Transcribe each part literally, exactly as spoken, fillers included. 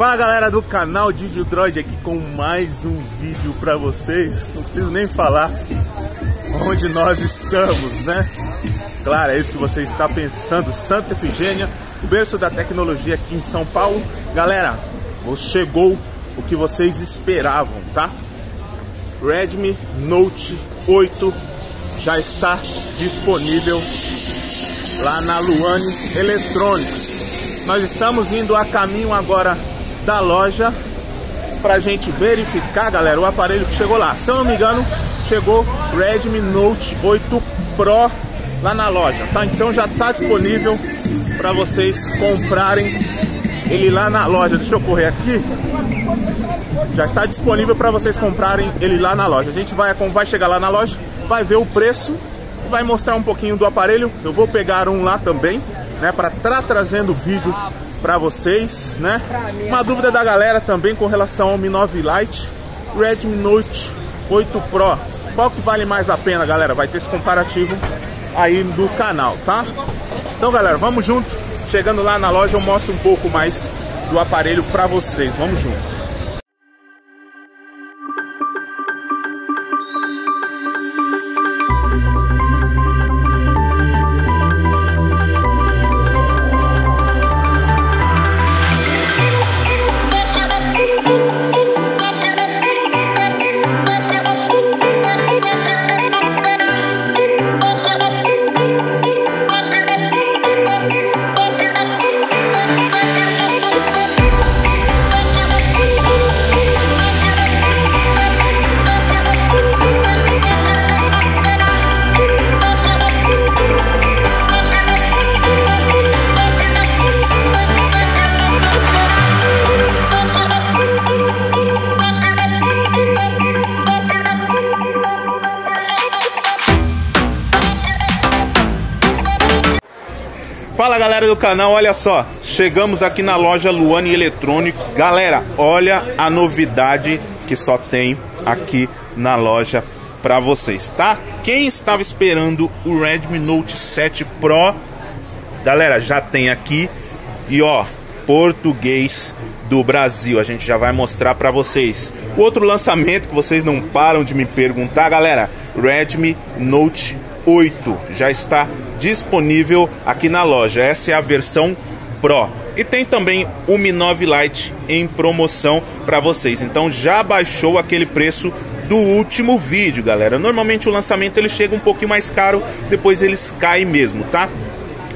Fala galera do canal Dydho Droid, aqui com mais um vídeo pra vocês. Não preciso nem falar onde nós estamos, né? Claro, é isso que você está pensando. Santa Ifigênia, o berço da tecnologia aqui em São Paulo. Galera, chegou o que vocês esperavam, tá? Redmi Note oito já está disponível lá na Luany Eletrônicos. Nós estamos indo a caminho agora da loja para a gente verificar, galera, o aparelho que chegou lá. Se eu não me engano, chegou Redmi Note oito Pro lá na loja, tá? Então já tá disponível para vocês comprarem ele lá na loja. Deixa eu correr aqui. Já está disponível para vocês comprarem ele lá na loja. A gente vai, vai chegar lá na loja, vai ver o preço, vai mostrar um pouquinho do aparelho. Eu vou pegar um lá também, né, para estar trazendo vídeo para vocês, né? Uma dúvida da galera também com relação ao Mi nove Lite, Redmi Note oito Pro, qual que vale mais a pena, galera? Vai ter esse comparativo aí do canal, tá? Então, galera, vamos junto. Chegando lá na loja eu mostro um pouco mais do aparelho para vocês. Vamos junto. Fala galera do canal, olha só, chegamos aqui na loja Luany Eletrônicos. Galera, olha a novidade que só tem aqui na loja pra vocês, tá? Quem estava esperando o Redmi Note sete Pro, galera, já tem aqui. E ó, português do Brasil, a gente já vai mostrar pra vocês. O outro lançamento que vocês não param de me perguntar, galera, Redmi Note oito já está disponível aqui na loja. Essa é a versão Pro. E tem também o Mi nove Lite em promoção para vocês. Então já baixou aquele preço do último vídeo, galera. Normalmente o lançamento ele chega um pouquinho mais caro, depois eles caem mesmo, tá?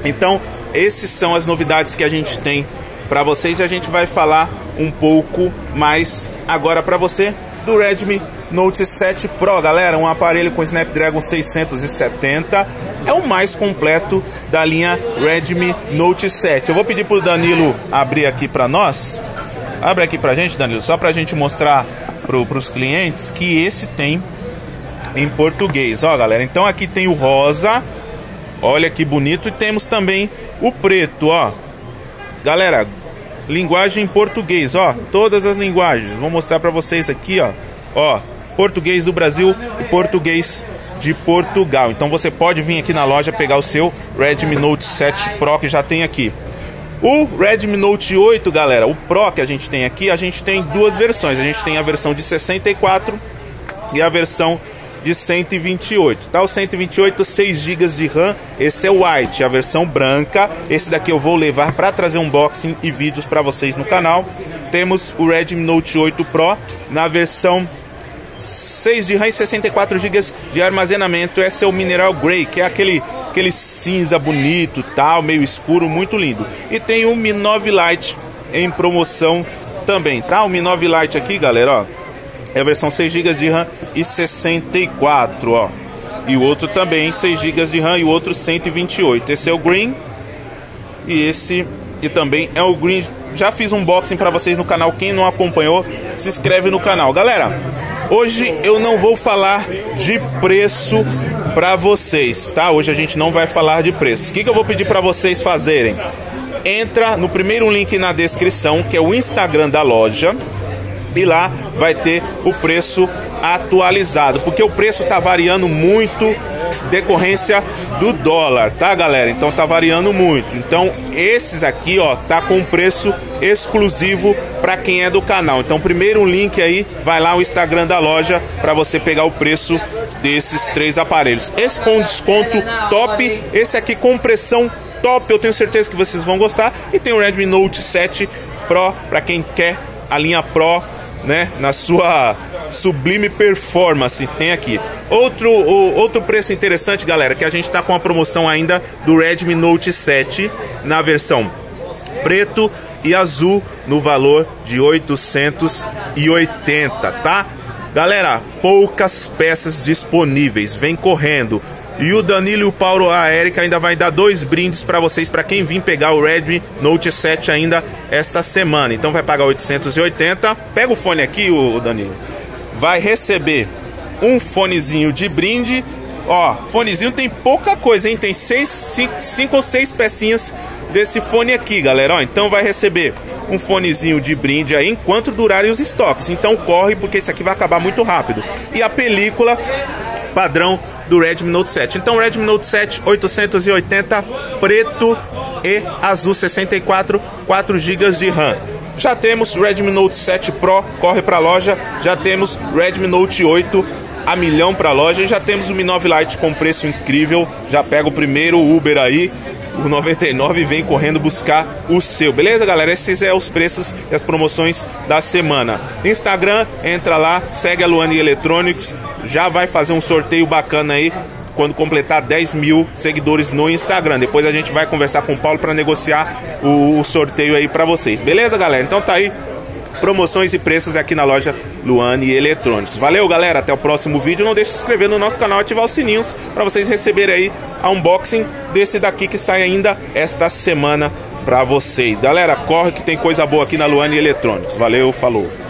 Então essas são as novidades que a gente tem para vocês, e a gente vai falar um pouco mais agora para você do Redmi Note sete Pro, galera, um aparelho com Snapdragon seiscentos e setenta, é o mais completo da linha Redmi Note sete. Eu vou pedir pro Danilo abrir aqui para nós. Abre aqui pra gente, Danilo, só pra gente mostrar pro, pros clientes que esse tem em português, ó, galera. Então aqui tem o rosa, olha que bonito, e temos também o preto, ó. Galera, linguagem em português, ó, todas as linguagens. Vou mostrar pra vocês aqui, ó. Ó, português do Brasil e português de Portugal. Então você pode vir aqui na loja pegar o seu Redmi Note sete Pro, que já tem aqui. O Redmi Note oito, galera, o Pro que a gente tem aqui, a gente tem duas versões. A gente tem a versão de sessenta e quatro e a versão de cento e vinte e oito, tá? O cento e vinte e oito, seis gigas de RAM, esse é o white, a versão branca. Esse daqui eu vou levar para trazer unboxing e vídeos para vocês no canal. Temos o Redmi Note oito Pro na versão seis de RAM e sessenta e quatro gigas de armazenamento. Esse é o Mineral Grey, que é aquele, aquele cinza bonito, tal, meio escuro, muito lindo. E tem o Mi nove Lite em promoção também, tá? O Mi nove Lite aqui, galera, ó, é a versão seis gigas de RAM e sessenta e quatro, ó. E o outro também seis gigas de RAM e o outro cento e vinte e oito. Esse é o green e esse que também é o green. Já fiz um unboxing para vocês no canal. Quem não acompanhou, se inscreve no canal, galera. Hoje eu não vou falar de preço para vocês, tá? Hoje a gente não vai falar de preço. O que, que eu vou pedir para vocês fazerem? Entra no primeiro link na descrição, que é o Instagram da loja. e lá vai ter o preço atualizado, porque o preço está variando muito decorrência do dólar, tá, galera? Então tá variando muito. Então esses aqui, ó, tá com preço exclusivo para quem é do canal. Então primeiro um link aí, vai lá no Instagram da loja para você pegar o preço desses três aparelhos. Esse com desconto top, esse aqui com pressão top, eu tenho certeza que vocês vão gostar. E tem o Redmi Note sete Pro para quem quer a linha Pro, né, na sua sublime performance, tem aqui. Outro, o, outro preço interessante, galera, que a gente tá com a promoção ainda do Redmi Note sete na versão preto e azul no valor de oitocentos e oitenta, tá? Galera, poucas peças disponíveis, vem correndo. E o Danilo e o Paulo, a Erika ainda vai dar dois brindes para vocês, para quem vir pegar o Redmi Note sete ainda esta semana. Então vai pagar oitocentos e oitenta. Pega o fone aqui, o Danilo. Vai receber um fonezinho de brinde. Ó, fonezinho tem pouca coisa, hein? Tem seis, cinco, cinco ou seis pecinhas desse fone aqui, galera. Ó, então vai receber um fonezinho de brinde aí enquanto durarem os estoques. Então corre, porque isso aqui vai acabar muito rápido. E a película padrão do Redmi Note sete. Então Redmi Note sete oitocentos e oitenta, preto e azul, sessenta e quatro, quatro gigas de RAM. Já temos Redmi Note sete Pro, corre para a loja. Já temos Redmi Note oito a milhão para a loja. E já temos o Mi nove Lite com preço incrível. Já pega o primeiro Uber aí, o noventa e nove, vem correndo buscar o seu. Beleza, galera? Esses são os preços e as promoções da semana. Instagram, entra lá, segue a Luany Eletrônicos. Já vai fazer um sorteio bacana aí quando completar dez mil seguidores no Instagram. Depois a gente vai conversar com o Paulo para negociar o, o sorteio aí para vocês. Beleza, galera? Então tá aí promoções e preços aqui na loja Luany Eletrônicos. Valeu, galera. Até o próximo vídeo. Não deixe de se inscrever no nosso canal e ativar os sininhos para vocês receberem aí a unboxing desse daqui que sai ainda esta semana para vocês. Galera, corre que tem coisa boa aqui na Luany Eletrônicos. Valeu, falou.